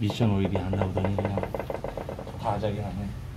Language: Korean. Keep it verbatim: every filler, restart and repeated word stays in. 미션 오일이 안 나오더니 그냥 과하자긴 하네.